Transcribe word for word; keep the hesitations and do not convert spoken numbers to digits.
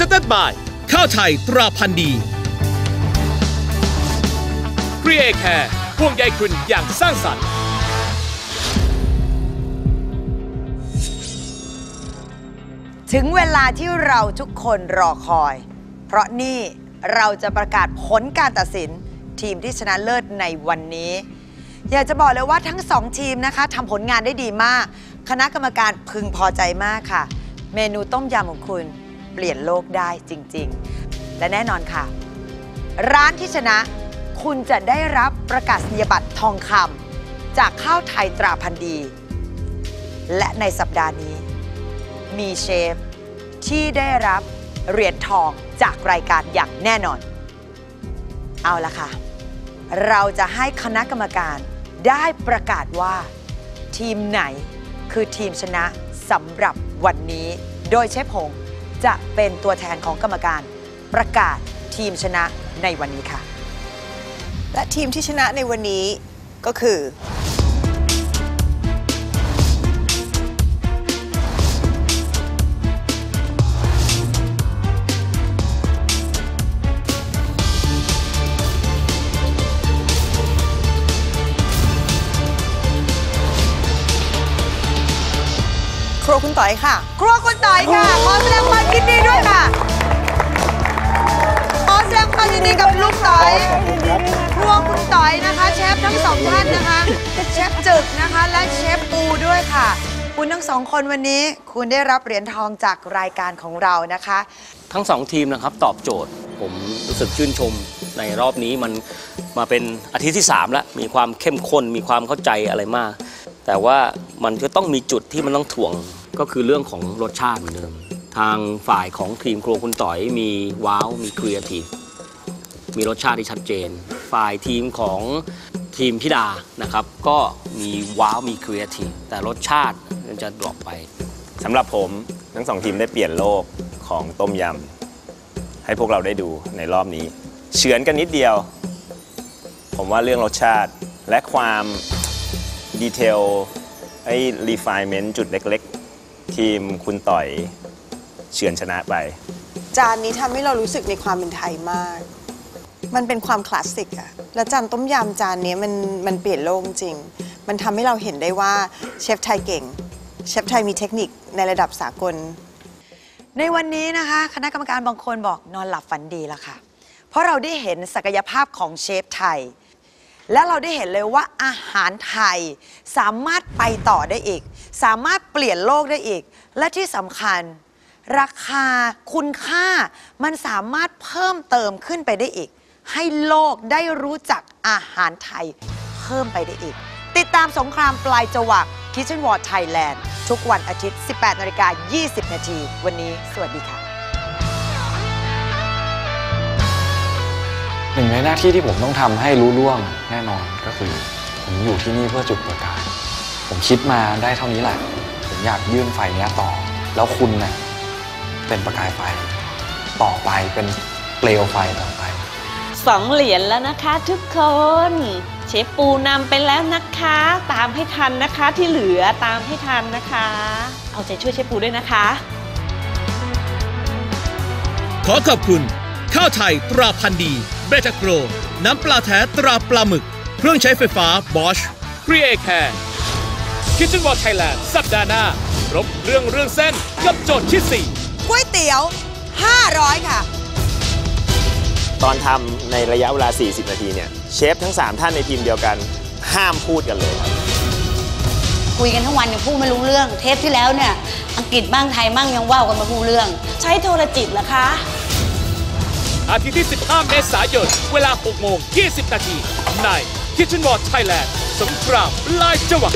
Presented by ข้าวไทยตราพันธุ์ดี Create Care ห่วงใยคุณอย่างสร้างสรรค์ถึงเวลาที่เราทุกคนรอคอยเพราะนี่เราจะประกาศผลการตัดสินทีมที่ชนะเลิศในวันนี้อยากจะบอกเลยว่าทั้งสองทีมนะคะทำผลงานได้ดีมากคณะกรรมการพึงพอใจมากค่ะเมนูต้มยำของคุณเปลี่ยนโลกได้จริงๆและแน่นอนค่ะร้านที่ชนะคุณจะได้รับประกาศนียบัตรทองคำจากข้าวไทยตราพันธุ์ดีและในสัปดาห์นี้มีเชฟที่ได้รับเหรียญทองจากรายการอย่างแน่นอนเอาละค่ะเราจะให้คณะกรรมการได้ประกาศว่าทีมไหนคือทีมชนะสำหรับวันนี้โดยเชฟหงจะเป็นตัวแทนของกรรมการประกาศทีมชนะในวันนี้ค่ะและทีมที่ชนะในวันนี้ก็คือครัวคุณต่อยค่ะครัวคุณต่อยค่ะขอแสดงความยินดีด้วยค่ะขอแสดงความยินดีกับลูกต่อยครัวคุณต่อยนะคะเชฟทั้งสองท่านนะคะเชฟจึกนะคะและเชฟปูด้วยค่ะคุณทั้งสองคนวันนี้คุณได้รับเหรียญทองจากรายการของเรานะคะทั้งสองทีมนะครับตอบโจทย์ผมรู้สึกชื่นชมในรอบนี้มันมาเป็นอาทิตย์ที่สามแล้วมีความเข้มข้นมีความเข้าใจอะไรมากแต่ว่ามันก็ต้องมีจุดที่มันต้องถ่วงก็คือเรื่องของรสชาติเหมือนเดิมทางฝ่ายของทีมครัวคุณต่อยมีว้าวมีครีเอทีฟมีรสชาติที่ชัดเจนฝ่ายทีมของทีมพิดานะครับก็มีว้าวมีครีเอทีฟแต่รสชาติมันจะดรอปไปสำหรับผมทั้งสองทีมได้เปลี่ยนโลกของต้มยำให้พวกเราได้ดูในรอบนี้เฉือนกันนิดเดียวผมว่าเรื่องรสชาติและความดีเทลไอ้ refinement จุดเล็กๆทีมคุณต่อยเฉือนชนะไปจานนี้ทำให้เรารู้สึกในความเป็นไทยมากมันเป็นความคลาสสิกอะและจานต้มยำจานนี้มันมันเปลี่ยนโลกจริงมันทำให้เราเห็นได้ว่าเชฟไทยเก่งเชฟไทยมีเทคนิคในระดับสากลในวันนี้นะคะคณะกรรมการบางคนบอกนอนหลับฝันดีแล้วค่ะเพราะเราได้เห็นศักยภาพของเชฟไทยและเราได้เห็นเลยว่าอาหารไทยสามารถไปต่อได้อีกสามารถเปลี่ยนโลกได้อีกและที่สำคัญราคาคุณค่ามันสามารถเพิ่มเติมขึ้นไปได้อีกให้โลกได้รู้จักอาหารไทยเพิ่มไปได้อีกติดตามสงครามปลายจวัก Kitchen War Thailand ทุกวันอาทิตย์ สิบแปดนาฬิกายี่สิบนาที วันนี้สวัสดีค่ะหนึ่งในหน้าที่ที่ผมต้องทำให้รู้ล่วงแน่นอนก็คือผมอยู่ที่นี่เพื่อจุดประกายผมคิดมาได้เท่านี้แหละผมอยากยื่นไฟนี้ต่อแล้วคุณเนี่ยเป็นประกายไฟต่อไปเป็นเปลวไฟต่อไปสองเหรียญแล้วนะคะทุกคนเชฟปูนำไปแล้วนะคะตามให้ทันนะคะที่เหลือตามให้ทันนะคะเอาใจช่วยเชฟปูด้วยนะคะขอขอบคุณข้าวไทยตราพันธุ์ดีเบตาโกรน้ำปลาแท้ตราปลาหมึกเครื่องใช้ไฟฟ้า Bosch Create Care Kitchen War Thailand สัปดาห์หน้าครบเรื่องเรื่องเส้นกับโจทย์ที่สี่ก๋วยเตี๋ยวห้าร้อยค่ะตอนทำในระยะเวลาสี่สิบนาทีเนี่ยเชฟทั้งสามท่านในทีมเดียวกันห้ามพูดกันเลยคุยกันทั้งวันยังพูดไม่รู้เรื่องเทปที่แล้วเนี่ยอังกฤษบ้างไทยบ้างยังว่าวกันมาพูดเรื่องใช้โทรจิตเหรอคะอาทิตย์ที่สิบห้าเมษายนเวลาหกโมงยี่สิบนาทีใน Kitchen War Thailand สงครามปลายจวัก